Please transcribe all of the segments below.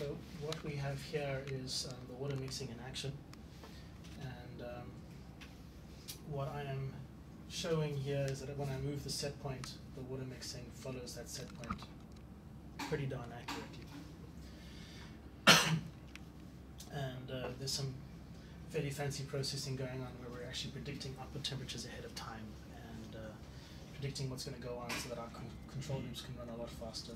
So what we have here is the water mixing in action, and what I am showing here is that when I move the set point, the water mixing follows that set point pretty darn accurately. And there's some fairly fancy processing going on where we're actually predicting output temperatures ahead of time and predicting what's going to go on so that our control loops can run a lot faster.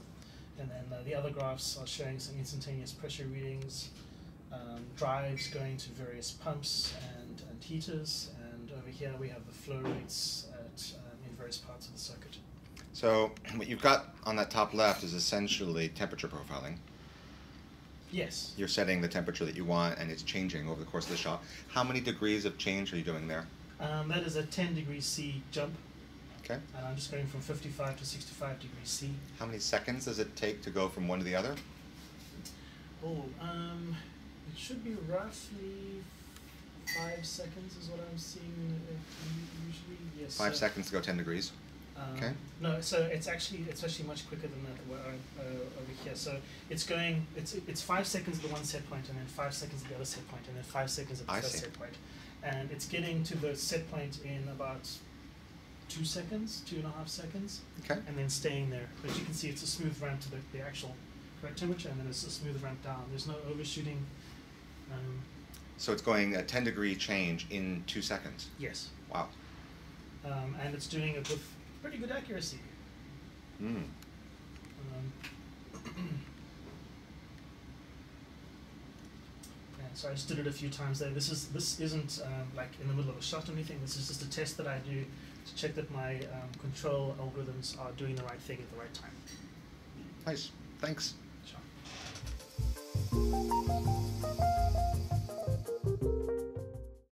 And then the other graphs are showing some instantaneous pressure readings, drives going to various pumps and heaters, and over here we have the flow rates at, in various parts of the circuit. So what you've got on that top left is essentially temperature profiling. Yes. You're setting the temperature that you want, and it's changing over the course of the shot. How many degrees of change are you doing there? That is a 10 degree C jump. Okay. And I'm just going from 55 to 65 degrees C. How many seconds does it take to go from one to the other? Oh, it should be roughly 5 seconds is what I'm seeing usually. Yes. 5 seconds to go 10 degrees. Okay. No, so it's actually much quicker than that over here. So it's going, it's 5 seconds at the one set point, and then 5 seconds at the other set point, and then 5 seconds at the other set point, and it's getting to the set point in about 2 seconds, 2.5 seconds, okay, and then staying there. But you can see it's a smooth ramp to the actual correct temperature, and then it's a smooth ramp down. There's no overshooting. So it's going a 10 degree change in 2 seconds. Yes. Wow. And it's doing it with pretty good accuracy. Mm. And so I just did it a few times there. This isn't like in the middle of a shot or anything. This is just a test that I do to check that my control algorithms are doing the right thing at the right time. Nice. Thanks. Sure.